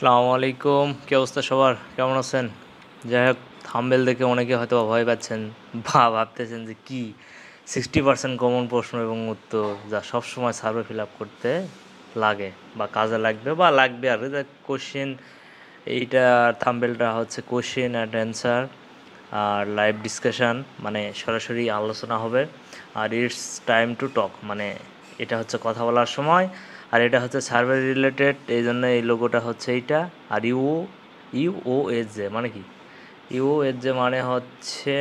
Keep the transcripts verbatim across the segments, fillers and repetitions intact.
আসসালামু আলাইকুম, কি অবস্থা সবার, কেমন আছেন? যাই হোক, থাম্বনেল দেখে অনেকে হয়তো ভয় পাচ্ছেন বা ভাবতেছেন যে কি সিক্সটি পার্সেন্ট কমন প্রশ্ন এবং উত্তর, যা সবসময় সার্ভে ফিল আপ করতে লাগে বা কাজে লাগবে বা লাগবে। আর কোশ্চেন এইটা থাম্বনেলটা হচ্ছে কোশ্চেন অ্যান্ড অ্যান্সার আর লাইভ ডিসকাশান, মানে সরাসরি আলোচনা হবে। আর ইটস টাইম টু টক, মানে এটা হচ্ছে কথা বলার সময়। আর এটা হচ্ছে সার্ভে রিলেটেড, এই জন্য এই লোগোটা হচ্ছে এইটা। আর U U O S J মানে কি? ইউ ও এস জে মানে হচ্ছে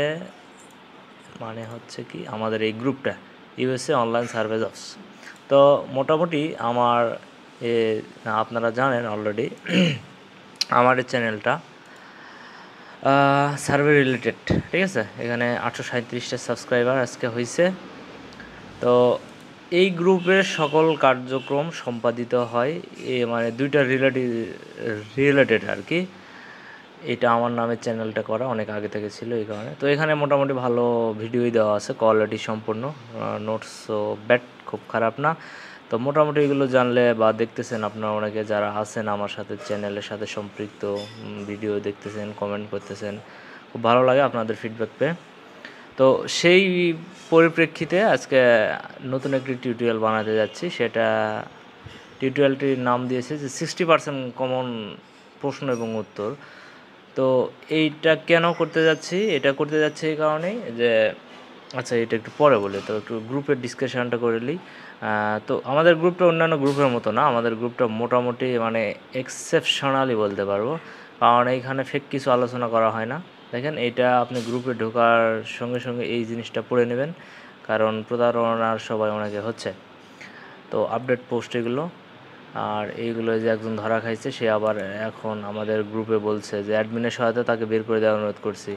মানে হচ্ছে কি আমাদের এই গ্রুপটা, ইউএসএ অনলাইন সার্ভে জবস। তো মোটামুটি আমার এ আপনারা জানেন অলরেডি, আমার এই চ্যানেলটা সার্ভে রিলেটেড, ঠিক আছে? এখানে আটশো সাঁত্রিশটা সাবস্ক্রাইবার আজকে হয়েছে। তো এই গ্রুপের সকল কার্যক্রম সম্পাদিত হয় এ মানে দুইটা রিলেটিভ রিলেটেড আর কি। এটা আমার নামে চ্যানেলটা করা অনেক আগে থেকে ছিল, এই কারণে। তো এখানে মোটামুটি ভালো ভিডিওই দেওয়া আছে, কোয়ালিটি সম্পূর্ণ, নোটসও ব্যাট খুব খারাপ না। তো মোটামুটি এগুলো জানলে বা দেখতেছেন আপনারা অনেকে যারা আছেন আমার সাথে, চ্যানেলের সাথে সম্পৃক্ত, ভিডিও দেখতেছেন, কমেন্ট করতেছেন, খুব ভালো লাগে আপনাদের ফিডব্যাক পেয়ে। তো সেই পরিপ্রেক্ষিতে আজকে নতুন একটি টিউটোরিয়াল বানাতে যাচ্ছি। সেটা টিউটোরিয়ালটির নাম দিয়েছে যে সিক্সটি পার্সেন্ট কমন প্রশ্ন এবং উত্তর। তো এইটা কেন করতে যাচ্ছি? এটা করতে যাচ্ছি এই কারণেই যে, আচ্ছা এটা একটু পরে বলি, তো একটু গ্রুপের ডিসকাশানটা করে নিই। তো আমাদের গ্রুপটা অন্যান্য গ্রুপের মতো না, আমাদের গ্রুপটা মোটামুটি মানে এক্সেপশনালি বলতে পারবো, কারণ এইখানে ফেক কিছু আলোচনা করা হয় না। দেখেন, এটা আপনি গ্রুপে ঢোকার সঙ্গে সঙ্গে এই জিনিসটা পড়ে নেবেন, কারণ প্রতারণার সবাই অনেকে হচ্ছে। তো আপডেট পোস্ট এগুলো, আর এইগুলো যে একজন ধরা খাইছে, সে আবার এখন আমাদের গ্রুপে বলছে যে অ্যাডমিনের সহায়তা তাকে বের করে দেওয়ার অনুরোধ করছি,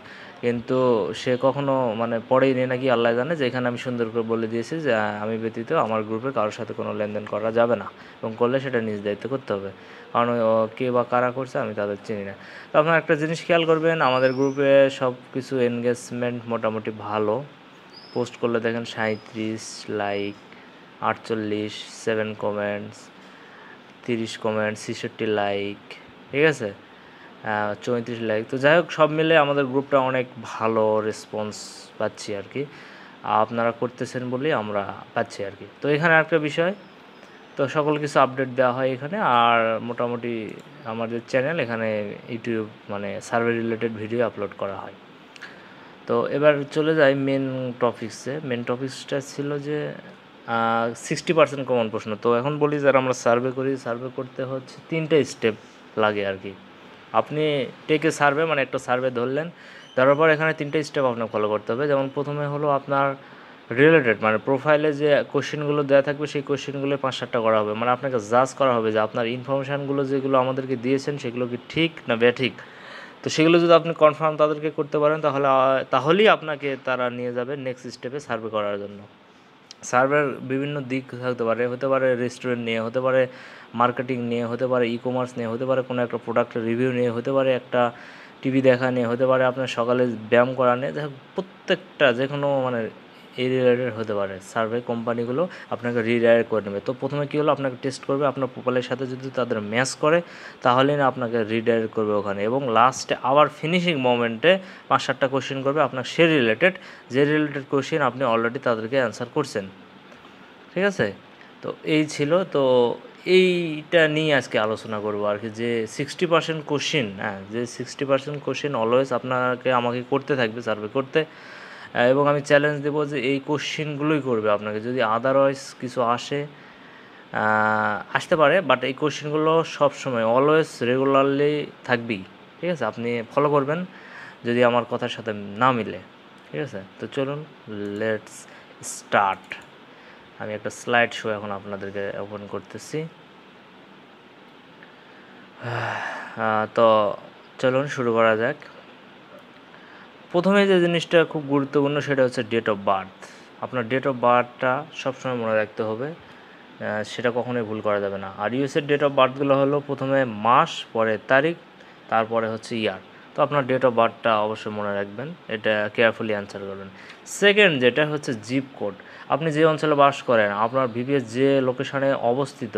কিন্তু সে কখনো মানে পড়েই নেই নাকি আল্লাহ জানে। যে এখানে আমি সুন্দর করে বলে দিয়েছি যে আমি ব্যতীত আমার গ্রুপে কারোর সাথে কোনো লেনদেন করা যাবে না, এবং করলে সেটা নিজ দায়িত্বে করতে হবে, কারণ কে বা কারা করছে আমি তাদের চিনি না। তো আপনারা একটা জিনিস খেয়াল করবেন, আমাদের গ্রুপে সব কিছু এনগেজমেন্ট মোটামুটি ভালো। পোস্ট করলে দেখেন সাঁত্রিশ লাইক, আটচল্লিশ, সেভেন কমেন্টস, তিরিশ কমেন্ট, ছেষট্টি লাইক, ঠিক আছে, চৌত্রিশ লাইক। তো যাই হোক, সব মিলে আমাদের গ্রুপটা অনেক ভালো রেসপন্স পাচ্ছি আর কি, আপনারা করতেছেন বলেই আমরা পাচ্ছি আর কি। তো এখানে একটা বিষয়, তো সকল কিছু আপডেট দেওয়া হয় এখানে। আর মোটামুটি আমাদের চ্যানেল, এখানে ইউটিউব মানে সার্ভে রিলেটেড ভিডিও আপলোড করা হয়। তো এবার চলে যাই মেন টপিক্সে। মেন টপিক্সটা ছিল যে সিক্সটি পার্সেন্ট কমন প্রশ্ন। তো এখন বলি, যারা আমরা সার্ভে করি, সার্ভে করতে হচ্ছে তিনটে স্টেপ লাগে আর কি। আপনি টেকে সার্ভে মানে একটা সার্ভে ধরলেন, ধরার পর এখানে তিনটে স্টেপ আপনাকে ফলো করতে হবে। যেমন প্রথমে হলো আপনার রিলেটেড, মানে প্রোফাইলে যে কোশ্চেনগুলো দেওয়া থাকবে সেই কোশ্চেনগুলো পাঁচ সাতটা করা হবে, মানে আপনাকে জাজ করা হবে যে আপনার ইনফরমেশানগুলো যেগুলো আমাদেরকে দিয়েছেন সেগুলো কি ঠিক না ব্যাঠিক। তো সেগুলো যদি আপনি কনফার্ম তাদেরকে করতে পারেন, তাহলে তাহলেই আপনাকে তারা নিয়ে যাবে নেক্সট স্টেপে সার্ভে করার জন্য। সার্ভের বিভিন্ন দিক থাকতে পারে, হতে পারে রেস্টুরেন্ট নিয়ে, হতে পারে মার্কেটিং নিয়ে, হতে পারে ই কমার্স নিয়ে, হতে পারে কোনো একটা প্রোডাক্টের রিভিউ নিয়ে, হতে পারে একটা টিভি দেখা নিয়ে, হতে পারে আপনার সকালে ব্যায়াম করা নিয়ে। যাই হোক, প্রত্যেকটা যে কোনো মানে এই রিলেটেড হতে পারে, সার্ভে কোম্পানিগুলো আপনাকে রিডাইরেক্ট করে নেবে। তো প্রথমে কী হলো, আপনাকে টেস্ট করবে, আপনার প্রোফাইলের সাথে যদি তাদের ম্যাচ করে তাহলে না আপনাকে রিডাইরেক্ট করবে ওখানে। এবং লাস্টে আবার ফিনিশিং মোমেন্টে পাঁচ সাতটা কোশ্চেন করবে আপনার সে রিলেটেড, যে রিলেটেড কোশ্চেন আপনি অলরেডি তাদেরকে অ্যান্সার করছেন, ঠিক আছে? তো এই ছিল, তো এইটা নিয়ে আজকে আলোচনা করবো আর কি, যে সিক্সটি পার্সেন্ট কোশ্চেন, হ্যাঁ, যে সিক্সটি পার্সেন্ট কোশ্চেন অলওয়েজ আপনাকে আমাকে করতে থাকবে সার্ভে করতে, এবং আমি চ্যালেঞ্জ দেবো যে এই কোশ্চেনগুলোই করবে আপনাকে। যদি আদারওয়াইজ কিছু আসে আসতে পারে, বাট এই কোশ্চেনগুলো সবসময় অলওয়েজ রেগুলারলি থাকবেই, ঠিক আছে? আপনি ফলো করবেন যদি আমার কথার সাথে না মিলে, ঠিক আছে? তো চলুন, লেটস স্টার্ট। আমি একটা স্লাইড শো এখন আপনাদেরকে ওপেন করতেছি। তো চলুন শুরু করা যাক। প্রথমে যে জিনিসটা খুব গুরুত্বপূর্ণ সেটা হচ্ছে ডেট অফ বার্থ। আপনার ডেট অফ বার্থটা সবসময় মনে রাখতে হবে, সেটা কখনোই ভুল করা যাবে না। আর ইউএসের ডেট অফ বার্থগুলো হলো প্রথমে মাস, পরে তারিখ, তারপরে হচ্ছে ইয়ার। তো আপনার ডেট অফ বার্থটা অবশ্যই মনে রাখবেন, এটা কেয়ারফুলি অ্যান্সার করবেন। সেকেন্ড যেটা হচ্ছে জিপ কোড, আপনি যে অঞ্চলে বাস করেন, আপনার ভিপিএস যে লোকেশানে অবস্থিত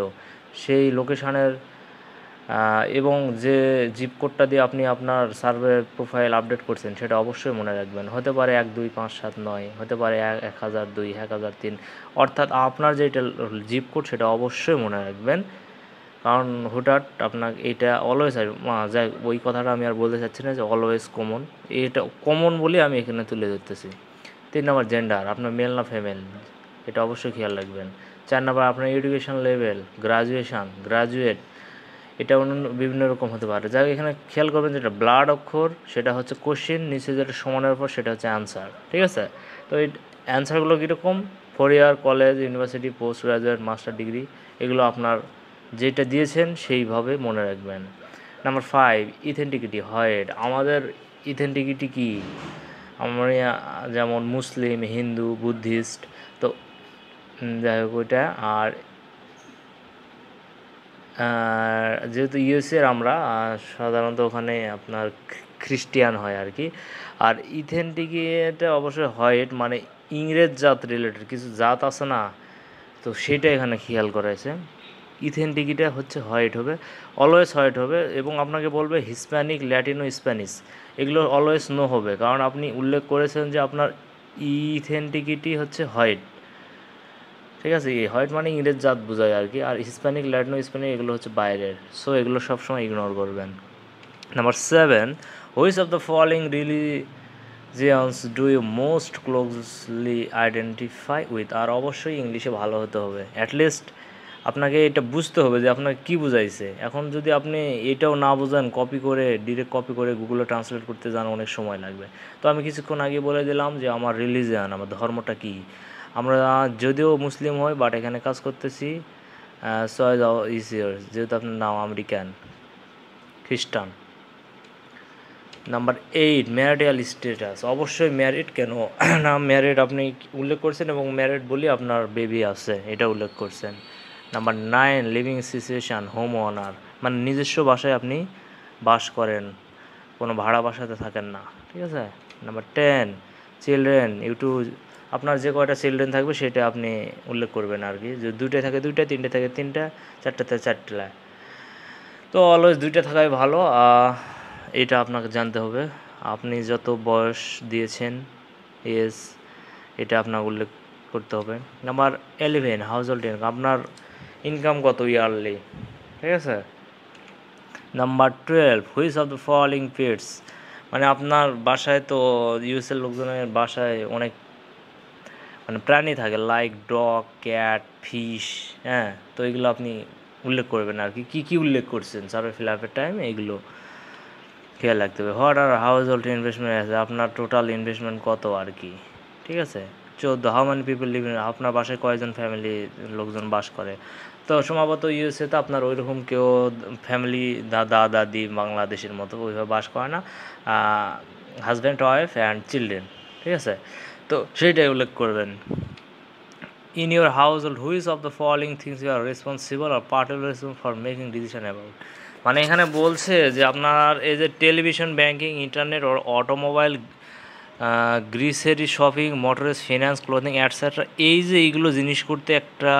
সেই লোকেশানের এবং যে জিপ কোডটা দিয়ে আপনি আপনার সার্ভে প্রোফাইল আপডেট করছেন সেটা অবশ্যই মনে রাখবেন। হতে পারে এক দুই পাঁচ সাত নয়, হতে পারে এক হাজার দুই, এক হাজার তিন, অর্থাৎ আপনার যেটা জিপ কোড সেটা অবশ্যই মনে রাখবেন, কারণ হুটহাট আপনাকে এটা অলওয়েজ যাই ওই কথাটা আমি আর বলতে চাচ্ছি না যে অলওয়েজ কমন, এটা কমন বলে আমি এখানে তুলে ধরতেছি। তিন নম্বর জেন্ডার, আপনার মেল না ফিমেল এটা অবশ্যই খেয়াল রাখবেন। চার নম্বর আপনার এডুকেশন লেভেল, গ্রাজুয়েশন গ্রাজুয়েট এটা অন্য বিভিন্ন রকম হতে পারে। যাই এখানে খেয়াল করবেন যেটা ব্লাড অক্ষর সেটা হচ্ছে কোশ্চেন, নিচে যেটা সমানের উপর সেটা হচ্ছে অ্যান্সার, ঠিক আছে? তো এই অ্যান্সারগুলো কীরকম four year college university post graduate master degree এগুলো আপনার যেটা দিয়েছেন সেইভাবে মনে রাখবেন। নাম্বার ফাইভ ইথেন্টিকিটি, হয়েড আমাদের ইথেন্টিকিটি কি, আমরা যেমন মুসলিম হিন্দু বুদ্ধিস্ট, তো যাই হোক ওইটা। আর যেহেতু ইউএসএর আমরা সাধারণত ওখানে আপনার খ্রিস্টিয়ান হয় আর কি। আর ইথেন্টিকিটা অবশ্যই হোয়াইট মানে ইংরেজ জাত রিলেটেড কিছু জাত আছে না, তো সেটা এখানে খেয়াল করেছে। ইথেন্টিকিটা হচ্ছে হোয়াইট হবে, অলওয়েজ হোয়াইট হবে। এবং আপনাকে বলবে হিসপ্যানিক ল্যাটিনো স্প্যানিশ এগুলো অলওয়েজ নো হবে, কারণ আপনি উল্লেখ করেছেন যে আপনার ইথেন্টিকিটি হচ্ছে হোয়াইট, ঠিক আছে? এই হোয়াইট মানে ইংরেজ জাত বোঝায় আর কি। আর হিসপ্যানিক ল্যাটিনো স্প্যানিক এগুলো হচ্ছে বাইরের, সো এগুলো সবসময় ইগনোর করবেন। Number seven which of the following religions do you most closely identify with, আর অবশ্যই ইংলিশে ভালো হতে হবে, অ্যাটলিস্ট আপনাকে এটা বুঝতে হবে যে আপনাকে কী বোঝাইছে। এখন যদি আপনি এটাও না বোঝান কপি করে ডিরেক্ট কপি করে গুগলে ট্রান্সলেট করতে যান অনেক সময় লাগবে। তো আমি কিছুক্ষণ আগে বলে দিলাম যে আমার রিলিজিয়ান আমার ধর্মটা কী, আমরা যদিও মুসলিম হই বাট এখানে কাজ করতেছি সয়েজ ইসিয়ার্স, যেহেতু আপনার নাম আমেরিকান খ্রিস্টান। নাম্বার এইট ম্যারিটাল স্ট্যাটাস, অবশ্যই ম্যারিড কেন না ম্যারিড আপনি উল্লেখ করছেন এবং ম্যারিড বলি আপনার বেবি আছে এটা উল্লেখ করছেন। Number nine living situation, home owner মানে নিজস্ব বাসায় আপনি বাস করেন, কোনো ভাড়া বাসাতে থাকেন না, ঠিক আছে? নাম্বার টেন চিলড্রেন, ইউটু আপনার যে কয়টা চিলড্রেন থাকবে সেটা আপনি উল্লেখ করবেন আর কি। যদি দুইটা থাকে দুইটা, তিনটে থাকে তিনটা, চারটে থাকে চারটে, তো অলওয়েজ দুইটা থাকাই ভালো, এটা আপনাকে জানতে হবে। আপনি যত বয়স দিয়েছেন এস এটা আপনাকে উল্লেখ করতে হবে। Number eleven household income, আপনার ইনকাম কত ইয়ারলি, ঠিক আছে? Number twelve which of the following pets, মানে আপনার বাসায় তো ইউএসএর লোকজনের বাসায় অনেক মানে প্রাণী থাকে, লাইক ডগ ক্যাট ফিশ, হ্যাঁ, তো এগুলো আপনি উল্লেখ করবেন আর কি। কী কী উল্লেখ করছেন সার্ভে ফিল আপের টাইমে এগুলো খেয়াল রাখতে হবে। What are household investment আছে, আপনার টোটাল ইনভেস্টমেন্ট কত আর কি, ঠিক আছে? চৌদ্দ হাউ মেনি পিপল লিভ, আপনার বাসায় কয়জন ফ্যামিলি লোকজন বাস করে, তো সম্ভবত ইউএসএতে আপনার ওইরকম কেউ ফ্যামিলি দাদা দাদি বাংলাদেশের মতো ওইভাবে বাস করে না, হাজব্যান্ড ওয়াইফ অ্যান্ড চিলড্রেন, ঠিক আছে? তো সেইটাই উল্লেখ করবেন। In your household which of the following things you are responsible R particular responsible for making decision about, মানে এখানে বলছে যে আপনার এই যে television banking internet or automobile grocery shopping motors finance clothing etcetera, এই যে এইগুলো জিনিস করতে একটা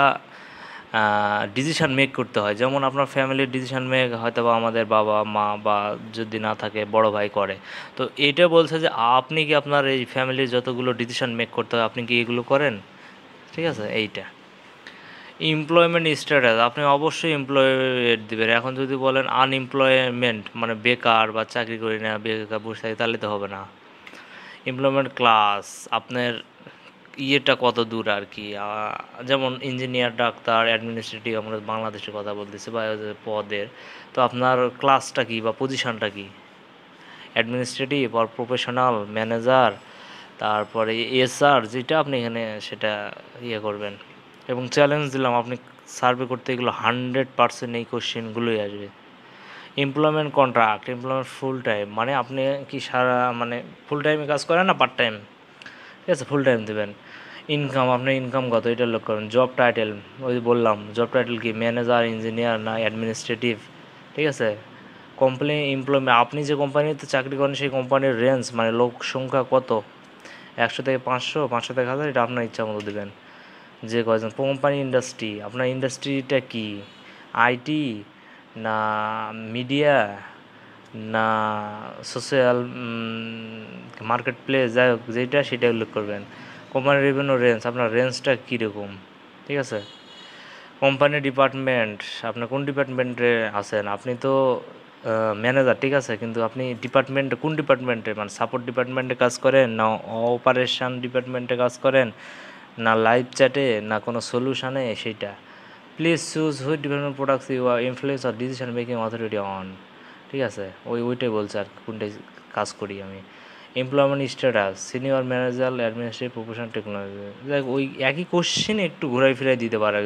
ডিসিশান মেক করতে হয়। যেমন আপনার ফ্যামিলির ডিসিশান মেক হয়তো বা আমাদের বাবা মা বা যদি না থাকে বড় ভাই করে, তো এটা বলছে যে আপনি কি আপনার এই ফ্যামিলির যতগুলো ডিসিশান মেক করতে হয় আপনি কি এগুলো করেন, ঠিক আছে? এইটা এমপ্লয়মেন্ট স্ট্যাটাস, আপনি অবশ্যই এমপ্লয়েড দেবেন। এখন যদি বলেন আনএমপ্লয়মেন্ট মানে বেকার বা চাকরি করি না বেকার বসে থাকি তাহলে তো হবে না। এমপ্লয়মেন্ট ক্লাস, আপনার ইয়েটা কত দূর আর কি, যেমন ইঞ্জিনিয়ার ডাক্তার অ্যাডমিনিস্ট্রেটিভ আমরা বাংলাদেশের কথা বলতেছি বা পদের, তো আপনার ক্লাসটা কি বা পজিশনটা কি, অ্যাডমিনিস্ট্রেটিভ আর প্রফেশনাল ম্যানেজার তারপরে এসআর যেটা আপনি এখানে সেটা ইয়ে করবেন। এবং চ্যালেঞ্জ দিলাম আপনি সার্ভে করতে এগুলো হান্ড্রেড পার্সেন্ট এই কোশ্চেনগুলোই আসবে। Employment contract, employment full time মানে আপনি কি সারা মানে ফুল টাইমে কাজ করেন না পার্ট টাইম, ঠিক আছে? ফুল টাইম দেবেন। ইনকাম, আপনার ইনকাম কত এটা লক্ষ্য করুন। জব টাইটেল ওই বললাম, জব টাইটেল কি ম্যানেজার ইঞ্জিনিয়ার না অ্যাডমিনিস্ট্রেটিভ, ঠিক আছে? কোম্পানি এমপ্লয়মেন্ট, আপনি যে কোম্পানিতে চাকরি করেন সেই কোম্পানির রেঞ্জ মানে লোক সংখ্যা কত, একশো থেকে পাঁচশো, পাঁচশো থেকে হাজার, এটা আপনার ইচ্ছা মতো দেবেন যে কয়জন। কোম্পানি ইন্ডাস্ট্রি, আপনার ইন্ডাস্ট্রিটা কি, আইটি ना मीडिया ना सोशल मार्केट प्लेस যাই হোক যেটা সেটা উল্লেখ করবেন। কোম্পানির রেভিনিউ রেঞ্জ আপনার রেঞ্জটা কীরকম, ঠিক আছে। কোম্পানির ডিপার্টমেন্ট আপনার কোন ডিপার্টমেন্টে আছেন, আপনি তো ম্যানেজার, ঠিক আছে, কিন্তু আপনি ডিপার্টমেন্টে কোন ডিপার্টমেন্টে মানে সাপোর্ট ডিপার্টমেন্টে কাজ করেন না অপারেশন ডিপার্টমেন্টে কাজ করেন না লাইভ চ্যাটে না কোনো সলিউশনে, সেটা please choose which department products you are influence or decision making authority on, ঠিক আছে, ওই ওইটাই বলছে আর কোনটাই কাজ করি আমি। Employment status senior manager administrative professional technology, যাই হোক ওই একই কোশ্চেন একটু ঘোরাই ফিরাই দিতে পারে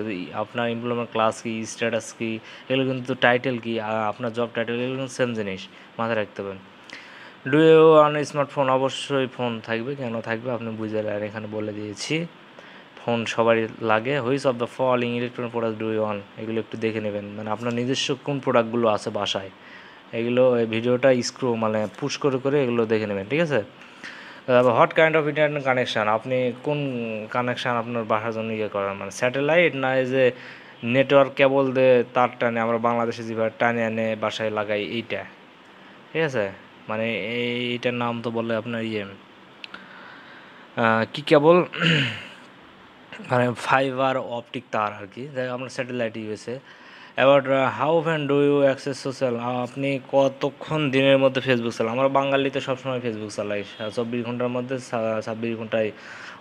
আপনার এমপ্লয়মেন্ট ক্লাস কী স্ট্যাটাস কী এগুলো, কিন্তু টাইটেল কী আপনার জব টাইটেল এগুলো কিন্তু সেম জিনিস মাথায় রাখতে পারেন। ডু ইউ অন স্মার্টফোন, অবশ্যই ফোন থাকবে, কেন থাকবে আপনি বুঝে আর এখানে বলে দিয়েছি ফোন সবারই লাগে। Which of the following electronic product do you own, এগুলো একটু দেখে নেবেন মানে আপনার নিজস্ব কোন প্রোডাক্টগুলো আছে বাসায়, এগুলো এই ভিডিওটা স্ক্রু মানে পুশ করে করে এগুলো দেখে নেবেন, ঠিক আছে। তারপর what kind of internet connection, আপনি কোন কানেকশান আপনার বাসার জন্য ইয়ে করেন মানে স্যাটেলাইট না এই যে নেটওয়ার্ক কেবল দিয়ে তার টানে আমরা বাংলাদেশে যেভাবে টানে আনে বাসায় লাগাই এইটা, ঠিক আছে, মানে এইটার নাম তো বলে আপনার ইয়ে কী কেবল মানে ফাইবার অপটিক তার আর কি, যাই আপনার স্যাটেলাইট ইউএসএ। এবার হাউ ভ্যান ডু ইউ অ্যাক্সেস সোশ্যাল, আপনি কতক্ষণ দিনের মধ্যে ফেসবুক চালান, আমরা বাঙালিতে সবসময় ফেসবুক চালাই চব্বিশ ঘন্টার মধ্যে ছাব্বিশ ঘন্টায়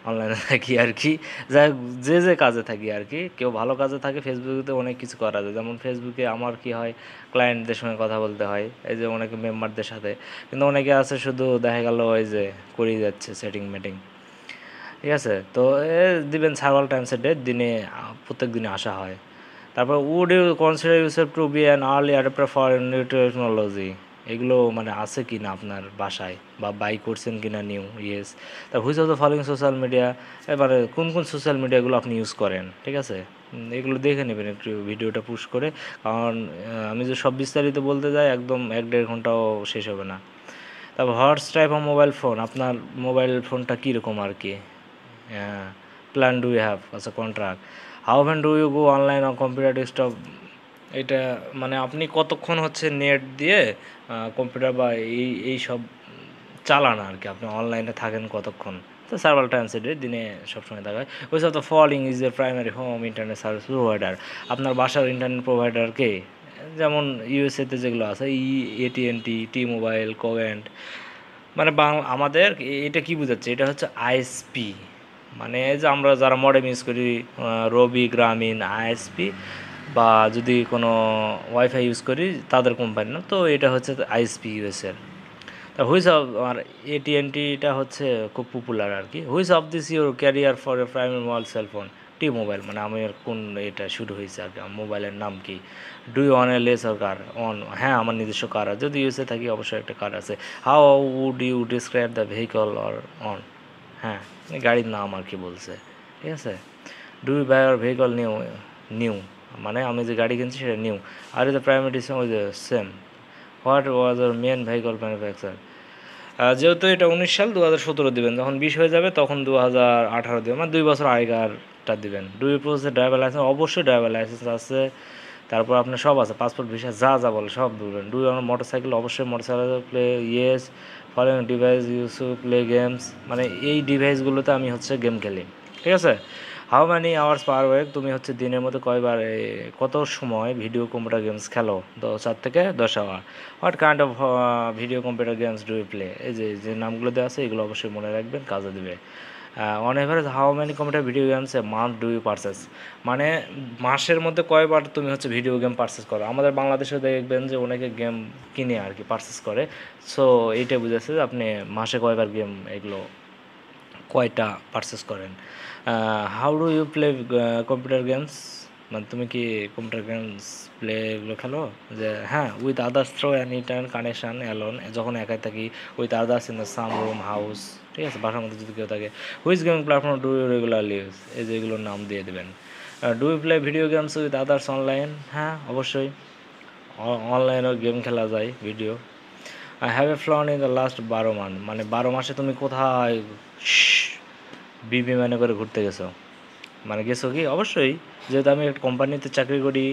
অনলাইনে থাকি আর কি, যাই যে যে কাজে থাকি আর কি, কেউ ভালো কাজে থাকে ফেসবুকেতে অনেক কিছু করা যায়, যেমন ফেসবুকে আমার কি হয় ক্লায়েন্টদের সঙ্গে কথা বলতে হয় এই যে অনেকে মেম্বারদের সাথে, কিন্তু অনেকে আছে শুধু দেখা গেল ওই যে করেই যাচ্ছে সেটিং মিটিং, ঠিক আছে, তো এ দিবেন সার্ভাল টাইম সেটে দিনে প্রত্যেক দিনে আসা হয়। তারপর would you consider yourself to be an early adapter for new technology, এগুলো মানে আছে কি না আপনার বাসায় বা বাই করছেন কি না নিউ ইয়েস। তারপর which of the following social media, এবারে কোন কোন সোশ্যাল মিডিয়াগুলো আপনি ইউজ করেন, ঠিক আছে, এগুলো দেখে নেবেন একটু ভিডিওটা পুশ করে, কারণ আমি যে সব বিস্তারিত বলতে যাই একদম এক দেড় ঘন্টাও শেষ হবে না। তারপর what's type of mobile phone, আপনার মোবাইল ফোনটা কীরকম আর কি, হ্যাঁ প্ল্যান ডু ইউ হ্যাভ আচ্ছা কন্ট্রাক্ট। হাউ ভ্যান do you go online on computer desktop, এটা মানে আপনি কতক্ষণ হচ্ছে নেট দিয়ে কম্পিউটার বা এই এই সব চালান আর কি, আপনি অনলাইনে থাকেন কতক্ষণ, তো সার্ভার টাইম সেটে দিনে সবসময় থাকা হয়। ওই সব তো falling is a primary home internet service provider, আপনার বাসার ইন্টারনেট প্রোভাইডারকে যেমন ইউএসএতে যেগুলো আছে ই এটিএনটি টি মোবাইল কোয়েন্ট মানে বাংলা আমাদের এটা কী বোঝাচ্ছে, এটা হচ্ছে আইএসপি মানে যে আমরা যারা মডেম ইউজ করি রবি গ্রামীণ আইএসপি বা যদি কোনো ওয়াইফাই ইউজ করি তাদের কোম্পানি না, তো এটা হচ্ছে আইএসপি ইউএসএর। তা হুইচ অফ আর এটিএনটিটা হচ্ছে খুব পপুলার আর কি। Which of this your carrier for a primary mobile cellphone T mobile, মানে আমি কোন এটা শুরু হয়েছে আর কি মোবাইলের নাম কি। Do you own a lease or car own, হ্যাঁ আমার নিজস্ব কার আছে, যদি ইউএসএ থাকি অবশ্যই একটা কার আছে। How would you describe the vehicle or own, হ্যাঁ গাড়ির নাম আর কি বলছে, ঠিক আছে। Do you buy our vehicle new, new মানে আমি যে গাড়ি কিনছি সেটা নিউ। আর is the primary same what was our main vehicle manufacture, যেহেতু এটা উনিশ সাল দু হাজার সতেরো দেবেন, যখন বিশ হয়ে যাবে তখন দু হাজার আঠারো দেবেন মানে দুই বছর আগেকারটা দেবেন। Do you process driver license, অবশ্যই ড্রাইভার লাইসেন্স আছে, তারপর আপনার সব আছে পাসপোর্ট ভিসা যা যা বলে সব দেবেন। ডু ইউ আমার মোটর সাইকেল, অবশ্যই motorcycle play yes. Foreign device use play games, মানে এই ডিভাইসগুলোতে আমি হচ্ছে গেম খেলি, ঠিক আছে। How many hours per week, তুমি হচ্ছে দিনের মধ্যে কয়বার কত সময় ভিডিও কম্পিউটার গেমস খেলো, দশ চার থেকে দশ hour. What kind of video computer games do you play, এই যে যে নামগুলো দেওয়া আছে এগুলো অবশ্যই মনে রাখবেন কাজে দেবে। On average how many computer video games a month do you purchase, মানে মাসের মধ্যে কয়বার তুমি হচ্ছে ভিডিও গেম পারচেস করো। আমাদের বাংলাদেশেও দেখবেন যে অনেকে গেম কিনে আর কি পারচেস করে, সো এইটা বুঝেছে যে আপনি মাসে কয়বার গেম এগুলো কয়টা পারচেস করেন। How do you play computer games, মানে তুমি কি কম্পিউটার গেমস প্লে এগুলো খেলো, যে হ্যাঁ with others through an internet connection alone, যখন একাই থাকি with others in the same room house, ঠিক আছে, বাসার মধ্যে যদি কেউ থাকে। Which gaming platform do you regularly use, এই যে এগুলোর নাম দিয়ে দেবেন। Do you play video games with others online, হ্যাঁ অবশ্যই অনলাইনেও গেম খেলা যায় video. Have a flown in the last বারো মান্থ, মানে বারো মাসে তুমি কোথায় বিবি মানে করে ঘুরতে গেছো, মানে গেছো কি অবশ্যই, যেহেতু আমি একটা কোম্পানিতে চাকরি করি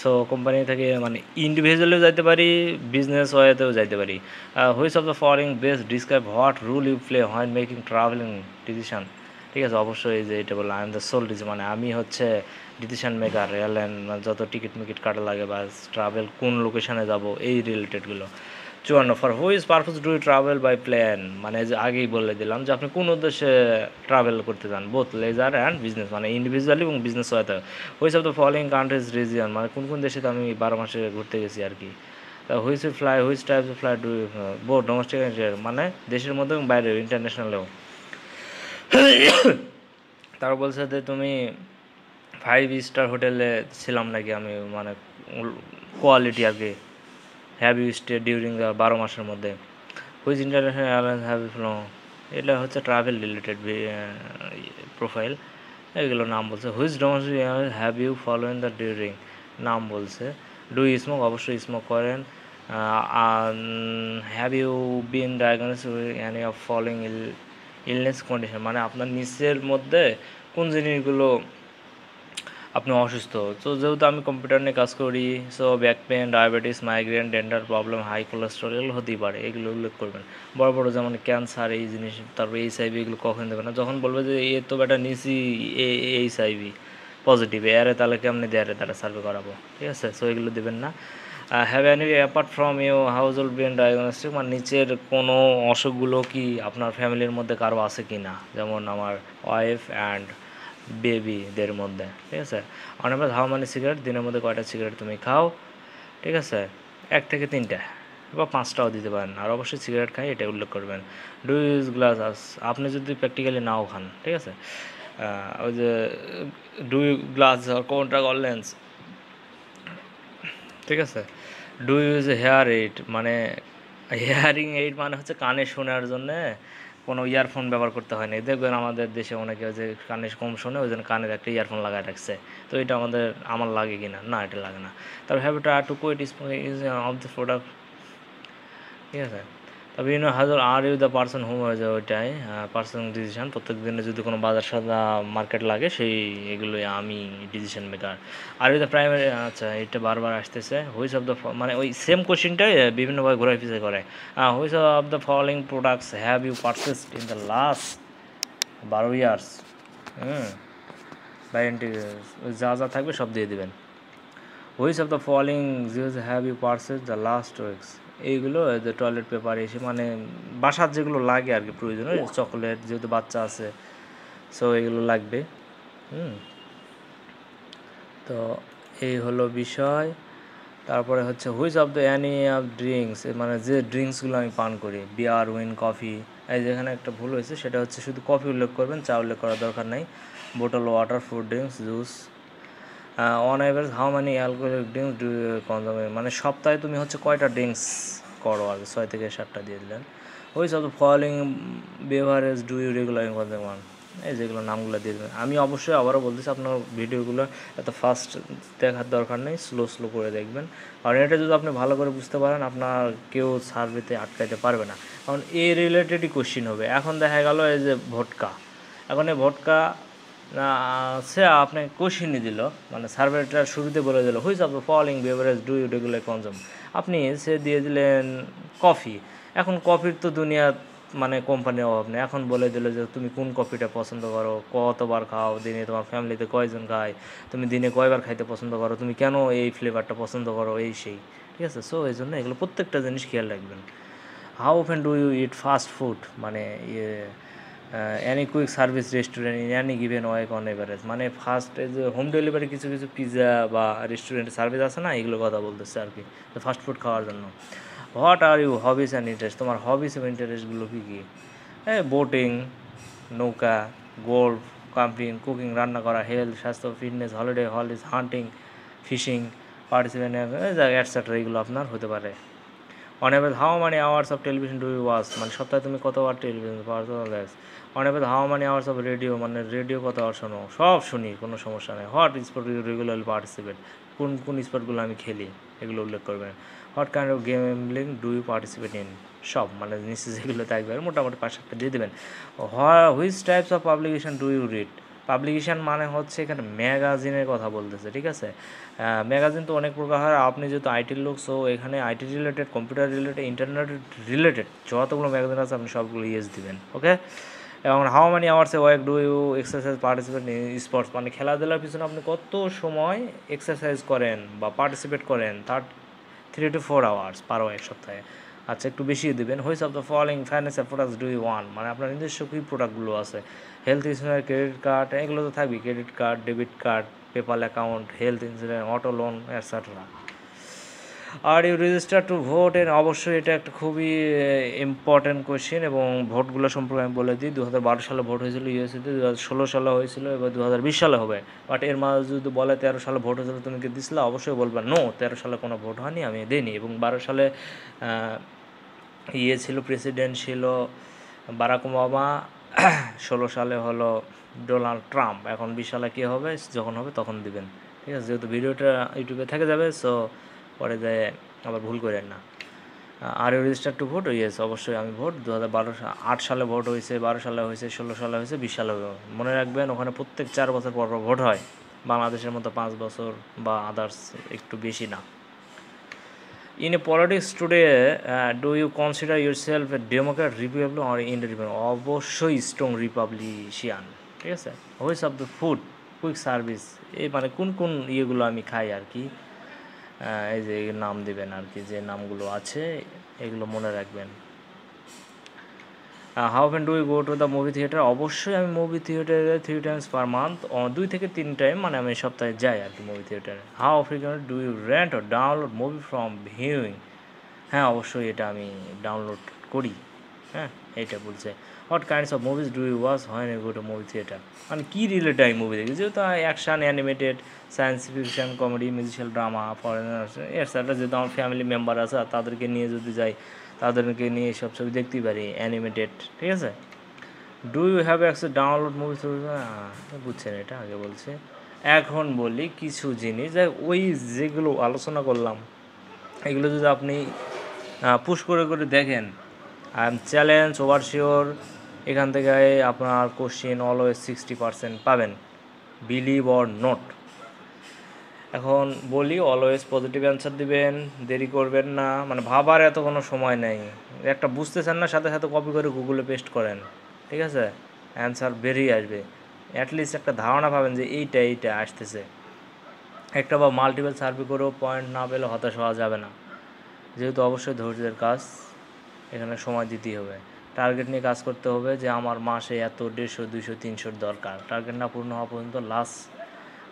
सो কোম্পানি থেকে মানে ইন্ডিভিজুয়ালি যাইতে পারি বিজনেস ওয়েতেও যাইতে পারি which of the following best describe what role you play when making travelling decision. ঠিক আছে, অবশ্যই যে এটা বললাম I am the sole decision, মানে আমি হচ্ছে ডিসিশন মেকার, এয়ারলাইন যত টিকিট মিকিট কাটা লাগে বা ট্রাভেল কোন লোকেশানে যাব এই রিলেটেডগুলো। চুয়ান্ন for which purpose do travel by plane, মানে আগেই বলে দিলাম যে আপনি কোন উদ্দেশ্যে ট্রাভেল করতে চান বোথ লেজার অ্যান্ড বিজনেস, মানে ইন্ডিভিজুয়ালি এবং বিজনেস হয়তো। Which of the following countries region, মানে কোন কোন দেশে তো আমি বারো মাসে ঘুরতে গেছি আর কি। Which you fly which types of fly do both domestic and মানে দেশের মধ্যে এবং বাইরে ইন্টারন্যাশনালেও। তারপর বলছে যে তুমি ফাইভ স্টার হোটেলে ছিলাম নাকি আমি, মানে কোয়ালিটি আর কি। Have you stay during the বারো মাসের মধ্যে। Which international airlines have you flow, এটা হচ্ছে ট্রাভেল রিলেটেড প্রোফাইল, এগুলো নাম বলছে। Which domestic airlines have you following the during, নাম বলছে। ডু ইউ স্মোক, অবশ্যই স্মোক করেন। Have you been diagnosed with any of following ill illness condition, মানে আপনার নিচের মধ্যে কোন জিনিসগুলো আপনি অসুস্থ। তো যেহেতু আমি কম্পিউটার নিয়ে কাজ করি, so back pain, diabetes, migraine, dental problem, high cholesterol এগুলো হতেই পারে, এগুলো উল্লেখ করবেন। বড় বড় যেমন ক্যান্সার এই জিনিস, তারপরে এইচ আইভি এগুলো কখন দেবে না, যখন বলবে যে এ তো ব্যাটা নিচি এইচ আইভি পজিটিভ এয়ারে তাহলে কেমনি দেয়ারে তারা সার্ভে করাবো, ঠিক আছে। সো এগুলো দেবেন না। Have any apart from you household been diagnostic, মানে নিচের কোনো অসুখগুলো কি আপনার ফ্যামিলির মধ্যে কারো আছে কি না, যেমন আমার ওয়াইফ অ্যান্ড বেবিদের মধ্যে, ঠিক আছে। অনএভারেজ হাউ মেনি সিগারেট, দিনের মধ্যে কয়টা সিগারেট তুমি খাও, ঠিক আছে, এক থেকে তিনটা বা পাঁচটাও দিতে পারেন, আর অবশ্যই সিগারেট খাই এটা উল্লেখ করবেন। ডু ইউজ গ্লাস, আপনি যদি প্র্যাকটিক্যালি নাও খান, ঠিক আছে। ওই যে do you glass contact or lens, ঠিক আছে। ডু ইউজ হেয়ার এইড, মানে হেয়ারিং এইড মানে হচ্ছে কানে শোনার জন্যে কোনো ইয়ারফোন ব্যবহার করতে হয় না। দেখবেন আমাদের দেশে অনেকে যে কানে কম শোনে ওই জন্য কানের একটা ইয়ারফোন লাগায় রাখছে, তো এটা আমাদের আমার লাগে কি না, না এটা লাগে না। তারপর have you tried to quit use of the product, ঠিক আছে। তবে ইউনো হাজার are you the person home হয়ে যায়, ওইটাই পার্সোনাল ডিসিশন। প্রত্যেক দিনে যদি কোনো বাজার সাদা মার্কেট লাগে সেই এগুলোই আমি decision maker. Are you the primary, আচ্ছা এটা বারবার আসতেছে। হুইচ অফ দ্য, মানে ওই সেম কোশ্চেনটাই বিভিন্নভাবে ঘোরা ফিসে করে। Which of the following products have you purchased in the last বারো ইয়ার্স, হুম ব্যারেন্টি যা যা থাকবে সব দিয়ে দেবেন। হুইচ অফ দ্য ফলোইং জিউজ have you purchased the last weeks, এইগুলো যে টয়লেট পেপার এসে মানে বাসার যেগুলো লাগে আর কি প্রয়োজনীয়, চকোলেট যেহেতু বাচ্চা আছে সো এগুলো লাগবে। হুম তো এই হলো বিষয়। তারপরে হচ্ছে which of the any of drinks, মানে যে ড্রিঙ্কসগুলো আমি পান করি, বিয়ার, উইন, কফি। এই যেখানে একটা ভুল হয়েছে সেটা হচ্ছে শুধু কফি উল্লেখ করবেন, চা উল্লেখ করার দরকার নেই। Bottle water, fruit drinks, juice. On average how many alcoholic drinks do consume, মানে সপ্তাহে তুমি হচ্ছে কয়টা ড্রিঙ্কস করো আর ছয় থেকে সাতটা দিয়ে দিলেন। ওই সব following beverage do you regular consume, এই যেগুলো নামগুলো দিয়ে দেবেন। আমি অবশ্যই আবারও বলতেছি আপনার ভিডিওগুলো এত ফাস্ট দেখার দরকার নেই, স্লো স্লো করে দেখবেন, কারণ এটা যদি আপনি ভালো করে বুঝতে পারেন আপনার কেউ সার্ভেতে আটকাইতে পারবে না, কারণ এই রিলেটেডই কোশ্চিন হবে। এখন দেখা গেল এই যে ভোটকা, এখন এই ভোটকা না সে আপনাকে কোশ্চিনই দিল, মানে সার্ভেটার শুরুতে বলে দিল which of the following beverage do you regular consume, আপনি সে দিয়ে দিলেন কফি। এখন কফির তো দুনিয়া মানে কোম্পানির অভাব নেই, এখন বলে দিল যে তুমি কোন কফিটা পছন্দ করো, কতবার খাও দিনে, তোমার ফ্যামিলিতে কয়জন খায়, তুমি দিনে কয়বার খাইতে পছন্দ করো, তুমি কেন এই ফ্লেভারটা পছন্দ করো, এই সেই, ঠিক আছে। সো এই জন্য এগুলো প্রত্যেকটা জিনিস খেয়াল রাখবেন। How often do you eat fast food, মানে ইয়ে any quick service restaurant in any given week on average, মানে ফার্স্ট যে হোম ডেলিভারি কিছু কিছু পিৎজা বা রেস্টুরেন্টের সার্ভিস আছে না, এগুলো কথা বলতেছে আর কি ফাস্ট ফুড খাওয়ার জন্য। What are you hobbies and interest, তোমার হবিস এবং ইন্টারেস্টগুলো কী কী। হ্যাঁ বোটিং, নৌকা, গোল্ফ, ক্যাম্পিং, কুকিং রান্না করা, হেলথ স্বাস্থ্য, fitness, holiday holidays, hunting, fishing, participant etcetera, এগুলো আপনার হতে পারে। On average how many hours of television do you watch, মানে সপ্তাহে তুমি কতবার টেলিভিশন পার্স। On average how many hours of radio, মানে রেডিও কতবার শোনো, সব শুনি কোনো সমস্যা নেই। What sport you regularly participate, কোন কোন স্পোর্টগুলো আমি খেলি এগুলো উল্লেখ করবেন। What kind of gambling do you participate in, সব মানে নিচে যেগুলো থাকবে মোটামুটি পাঁচ সাতটা দিয়ে দেবেন। What which types of publication do you read, publication মানে হচ্ছে এখানে ম্যাগাজিনের কথা বলতেছে, ঠিক আছে। ম্যাগাজিন তো অনেক প্রকার হয়, আপনি যেহেতু আইটির লোক সো এখানে IT related, computer related, internet related যতগুলো ম্যাগাজিন আছে আপনি সবগুলো ইয়েস দিবেন, ওকে। এবং how many hours a work do you exercise participate in sports, মানে খেলাধুলার পিছনে আপনি কত সময় এক্সারসাইজ করেন বা পার্টিসিপেট করেন, third three two four hours per এক সপ্তাহে, আচ্ছা একটু বেশি দিবেন। Which of the following financial products do you own, মানে আপনার নিজস্ব কী প্রোডাক্টগুলো আছে, হেলথ ইন্স্যুরেন্স, ক্রেডিট কার্ড, এগুলো তো থাকবে, credit card, debit card, PayPal account, health insurance, auto loan etcetera. Are you register to vote, এর অবশ্যই এটা একটা খুবই ইম্পর্টেন্ট কোয়েশ্চেন এবং ভোটগুলো সম্পর্কে আমি বলে দিই। দু হাজার বারো সালে ভোট হয়েছিল ইউএসএতে, দু হাজার ষোলো সালে হয়েছিল, এবার দু হাজার বিশ সালে হবে। বাট এর মাঝে যদি বলে তেরো সালে ভোট হয়েছিল তুমি কি দিছিলে, অবশ্যই বলবে নো, তেরো সালে কোনো ভোট হয়নি আমি দিইনি। এবং বারো সালে ইয়ে ছিল, প্রেসিডেন্ট ছিল বারাক ওবামা, ষোলো সালে হলো ডোনাল্ড ট্রাম্প, এখন বিশ সালে কী হবে যখন হবে তখন দিবেন, ঠিক আছে। যেহেতু ভিডিওটা ইউটিউবে থেকে যাবে সো পরে যে আবার ভুল করেন না। Are you register to vote, yes অবশ্যই আমি ভোট, দু হাজার বারো আট সালে ভোট হয়েছে, বারো সালে হয়েছে, ষোলো সালে হয়েছে, বিশ সালে হবে। মনে রাখবেন ওখানে প্রত্যেক চার বছর পর পর ভোট হয়, বাংলাদেশের মতো পাঁচ বছর বা আদার্স একটু বেশি না। In a politics today do you consider yourself a Democrat, Republic or independent, অবশ্যই স্ট্রং রিপাবলিশিয়ান, ঠিক আছে। Which of the food quick service, এই মানে কোন কোন ইয়েগুলো আমি খাই আর কি, এই যে নাম দেবেন আর কি, যে নামগুলো আছে এগুলো মনে রাখবেন। How often do you go to the movie theatre, অবশ্যই আমি মুভি থিয়েটারে থ্রি টাইমস পার মান্থ, দুই থেকে তিন টাইম মানে আমি সপ্তাহে যাই আর কি মুভি থিয়েটারে। How frequently do you rent or download movie from viewing, হ্যাঁ অবশ্যই এটা আমি ডাউনলোড করি, হ্যাঁ এইটা বলছে। What kinds of movies do you watch when you go to movie theatre, মানে কী রিলেটেড আমি মুভি দেখি, যেহেতু action, animated, science fiction, comedy, musical drama, foreigners etcetera. যেহেতু আমার ফ্যামিলি মেম্বার আছে তাদেরকে নিয়ে যদি যাই তাদেরকে নিয়ে সব ছবি দেখতেই পারি, অ্যানিমেটেড, ঠিক আছে। Do you have access download movie, বুঝছেন এটা আগে বলছে। এখন বলি কিছু জিনিস যে ওই যেগুলো আলোচনা করলাম এগুলো যদি আপনি পুশ করে করে দেখেন, I am challenge over sure এখান থেকে আপনার কোশ্চেন অলওয়েজ সিক্সটি পারসেন্ট পাবেন, বিলিভ অর নট। এখন বলি অলওয়েজ পজিটিভ অ্যান্সার দিবেন, দেরি করবেন না, মানে ভাবার এত কোনো সময় নেই, একটা বুঝতেছেন না সাথে সাথে কপি করে গুগলে পেস্ট করেন, ঠিক আছে, অ্যান্সার বেরিয়ে আসবে। অ্যাটলিস্ট একটা ধারণা পাবেন যে এইটা এইটা আসতেছে, একটা বা মাল্টিপল সার্ভে করেও পয়েন্ট না পেলে হতাশ হওয়া যাবে না, যেহেতু অবশ্যই ধৈর্যের কাজ, এখানে সময় দিতেই হবে। টার্গেট নিয়ে কাজ করতে হবে যে আমার মাসে এত দেড়শো দুইশো তিনশোর দরকার, টার্গেট না পূর্ণ হওয়া পর্যন্ত লাস্ট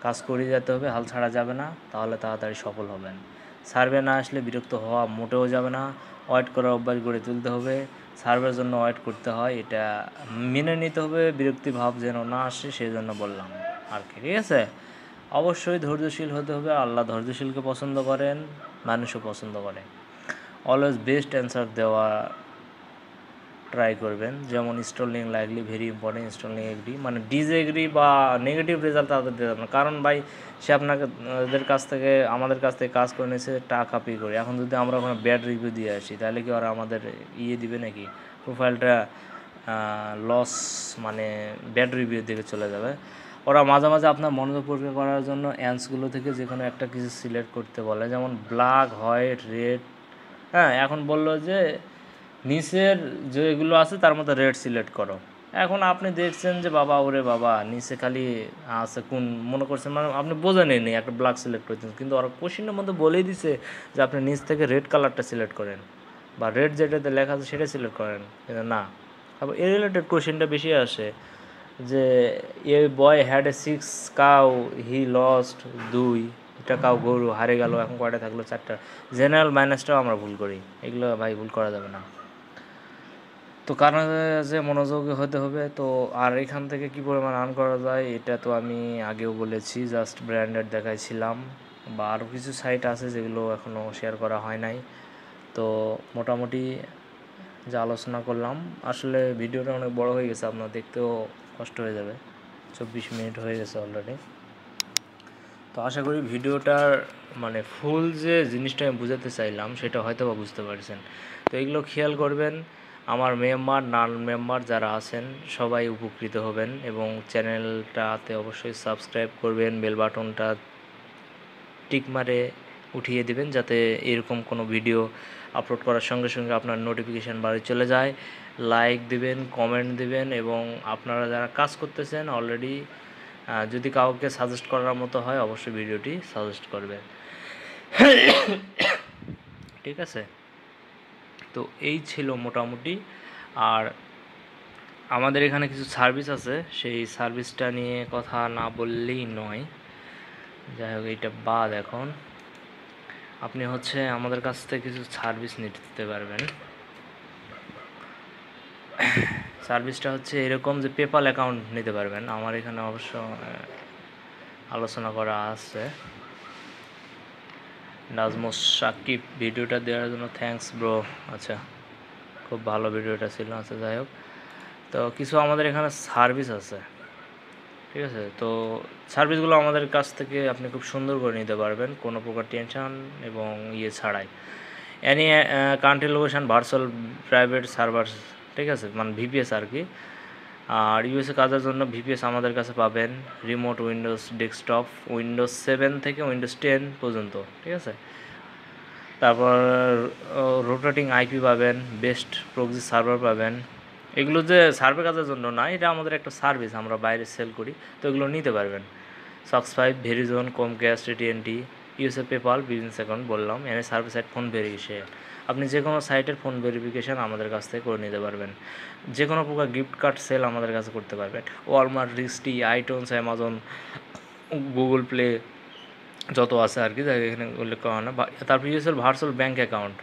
কাজ করে যেতে হবে, হাল ছাড়া যাবে না, তাহলে তাড়াতাড়ি সফল হবেন। সার্ভে না আসলে বিরক্ত হওয়া মোটেও যাবে না, ওয়েট করার অভ্যাস গড়ে তুলতে হবে, সার্ভের জন্য ওয়েট করতে হয় এটা মেনে নিতে হবে, বিরক্তি ভাব যেন না আসে সেই জন্য বললাম আর কি, ঠিক আছে। অবশ্যই ধৈর্যশীল হতে হবে, আল্লাহ ধৈর্যশীলকে পছন্দ করেন, মানুষও পছন্দ করে। অলওয়েজ বেস্ট অ্যান্সার দেওয়া ট্রাই করবেন, যেমন installing likely very important, installing agree, মানে ডিসএগ্রি বা নেগেটিভ রেজাল্ট তাদের দেওয়া না, কারণ ভাই সে আপনাদের কাছ থেকে আমাদের কাছ থেকে কাজ করে নিয়েছে টাকা পে করে, এখন যদি আমরা ওখানে ব্যাড রিভিউ দিয়ে আসি তাহলে কি ওরা আমাদের ইয়ে দিবে নাকি, প্রোফাইলটা লস মানে ব্যাড রিভিউ দিকে চলে যাবে। ওরা মাঝে মাঝে আপনার মনোযোগ পরীক্ষা করার জন্য অ্যান্সগুলো থেকে যে কোনো একটা কিছু সিলেক্ট করতে বলে, যেমন ব্ল্যাক, হোয়াইট, রেড, হ্যাঁ এখন বললো যে নিচের যেগুলো আছে তার মতো রেড সিলেক্ট করো, এখন আপনি দেখছেন যে বাবা ওরে বাবা নিচে খালি আছে কোন মনে করছেন, মানে আপনি বোঝেনই নি একটা ব্ল্যাক সিলেক্ট করছেন, কিন্তু ওরা কোশ্চেনের মধ্যে বলেই দিছে যে আপনি নিচ থেকে রেড কালারটা সিলেক্ট করেন বা রেড যেটাতে লেখা আছে সেটা সিলেক্ট করেন, কিন্তু না। তারপর এ রিলেটেড কোশ্চেনটা বেশি আসে যে a boy had a six cow he lost, দুই একটা কাউ গরু হারে গেল, এখন কয়টা থাকলো, চারটা, জেনারেল মাইনাসটাও আমরা ভুল করি, এগুলো ভাই ভুল করা যাবে না, তো কারণ যে মনোযোগী হতে হবে। তো আর এখান থেকে কী পরিমাণ আর্ন করা যায় এটা তো আমি আগেও বলেছি, জাস্ট ব্র্যান্ডেড দেখাইছিলাম, বা আরও কিছু সাইট আছে যেগুলো এখনও শেয়ার করা হয় নাই। তো মোটামুটি যা আলোচনা করলাম, আসলে ভিডিওটা অনেক বড় হয়ে গেছে, আপনার দেখতেও কষ্ট হয়ে যাবে, চব্বিশ মিনিট হয়ে গেছে অলরেডি। তো আশা করি ভিডিওটার মানে ফুল যে জিনিসটা আমি বোঝাতে চাইলাম সেটা হয়তো বা বুঝতে পারছেন। তো এগুলো খেয়াল করবেন, আমার মেম্বার নন মেম্বার যারা আছেন সবাই উপকৃত হবেন এবং চ্যানেলটাতে অবশ্যই সাবস্ক্রাইব করবেন, বেল বাটনটা টিক মারে উঠিয়ে দিবেন যাতে এরকম কোনো ভিডিও আপলোড করার সঙ্গে সঙ্গে আপনার নোটিফিকেশান বাড়ি চলে যায়। লাইক দিবেন, কমেন্ট দিবেন এবং আপনারা যারা কাজ করতেছেন অলরেডি যদি কাউকে সাজেস্ট করার মতো হয় অবশ্যই ভিডিওটি সাজেস্ট করবেন, ঠিক আছে? তো এই ছিল মোটামুটি। আর আমাদের এখানে কিছু সার্ভিস আছে, সেই সার্ভিসটা নিয়ে কথা না বললেই নয়। যাই হোক, এইটা বাদ। এখন আপনি হচ্ছে আমাদের কাছ থেকে কিছু সার্ভিস নিতে পারবেন। সার্ভিসটা হচ্ছে এরকম যে পেপ্যাল অ্যাকাউন্ট নিতে পারবেন। আমার এখানে অবশ্য আলোচনা করা আছে। নাজমুস সাকিব, ভিডিওটা দেওয়ার জন্য থ্যাঙ্কস ব্রো। আচ্ছা, খুব ভালো ভিডিওটা ছিল। আচ্ছা, যাই হোক, তো কিছু আমাদের এখানে সার্ভিস আছে, ঠিক আছে? তো সার্ভিসগুলো আমাদের কাছ থেকে আপনি খুব সুন্দর করে নিতে পারবেন কোনো প্রকার টেনশন এবং ইয়ে ছাড়াই। Any country location virtual private server, ঠিক আছে, মানে ভিপিএস আর কি। আর ইউএসএ কাজের জন্য ভিপিএস আমাদের কাছে পাবেন remote Windows desktop, Windows seven থেকে উইন্ডোজ টেন পর্যন্ত, ঠিক আছে? তারপর রোটেটিং আইপি পাবেন, বেস্ট প্রক্সি সার্ভার পাবেন। এগুলো যে সার্ভে কাজের জন্য না, এটা আমাদের একটা সার্ভিস, আমরা বাইরে সেল করি, তো এগুলো নিতে পারবেন। Socks five, Verizon, Comcast, TNT, USA PayPal, business account বললাম, এনে সার্ভিস অ্যাট ফোন ভেরিফিকেশন। আপনি যে কোনো সাইটের ফোন ভেরিফিকেশান আমাদের কাছ থেকে করে নিতে পারবেন। যে কোনো প্রকার গিফট কার্ড সেল আমাদের কাছে করতে পারবেন। ওয়ালমার্ট, রিক্সটি, আইটনস, অ্যামাজন, গুগল প্লে যত আছে আর কি, এখানে উল্লেখ করা না। তারপর USL virtual bank account,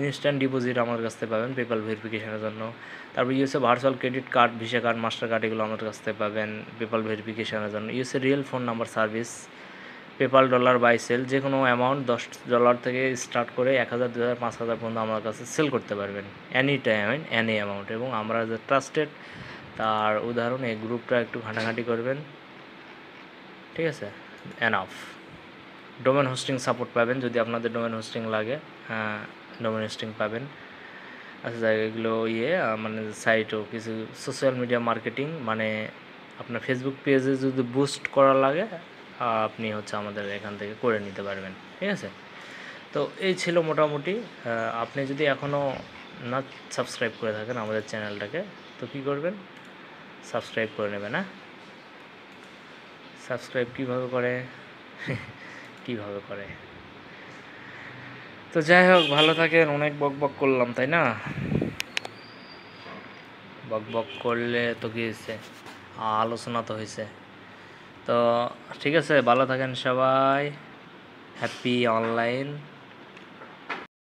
instant deposit আমাদের কাছ থেকে পাবেন পেপ্যাল ভেরিফিকেশানের জন্য। তারপর USA virtual credit card, Visa card, master card, এগুলো আমাদের কাছ থেকে পাবেন পেপ্যাল ভেরিফিকেশানের জন্য। USA real phone number service, PayPal dollar buy sell, যে কোনো অ্যামাউন্ট দশ ডলার থেকে স্টার্ট করে এক হাজার দু হাজার পাঁচ হাজার পর্যন্ত আমার কাছে সেল করতে পারবেন অ্যানি টাইম অ্যানি অ্যামাউন্ট। এবং আমরা যে ট্রাস্টেড, তার উদাহরণ এই গ্রুপটা একটু ঘাঁটাঘাঁটি করবেন, ঠিক আছে? এনাফ। ডোমেন হোস্টিং সাপোর্ট পাবেন যদি আপনাদের ডোমেন হোস্টিং লাগে, হ্যাঁ ডোমেন হোস্টিং পাবেন। আচ্ছা, জায়গাগুলো ইয়ে মানে সাইটও কিছু সোশ্যাল মিডিয়া মার্কেটিং, মানে আপনার ফেসবুক পেজে যদি বুস্ট করা লাগে আপনি হচ্ছে আমাদের এখান থেকে করে নিতে পারবেন, ঠিক আছে? তো এই ছিল মোটামুটি। আপনি যদি এখনও না সাবস্ক্রাইব করে থাকেন আমাদের চ্যানেলটাকে, তো কী করবেন? সাবস্ক্রাইব করে নেবেন। হ্যাঁ, সাবস্ক্রাইব কীভাবে করে কীভাবে করে তো যাই হোক, ভালো থাকেন। অনেক বক বক করলাম, তাই না? বক বক করলে তো কী হয়েছে, আলোচনা তো হয়েছে। তো ঠিক আছে, ভালো থাকেন সবাই। Happy online.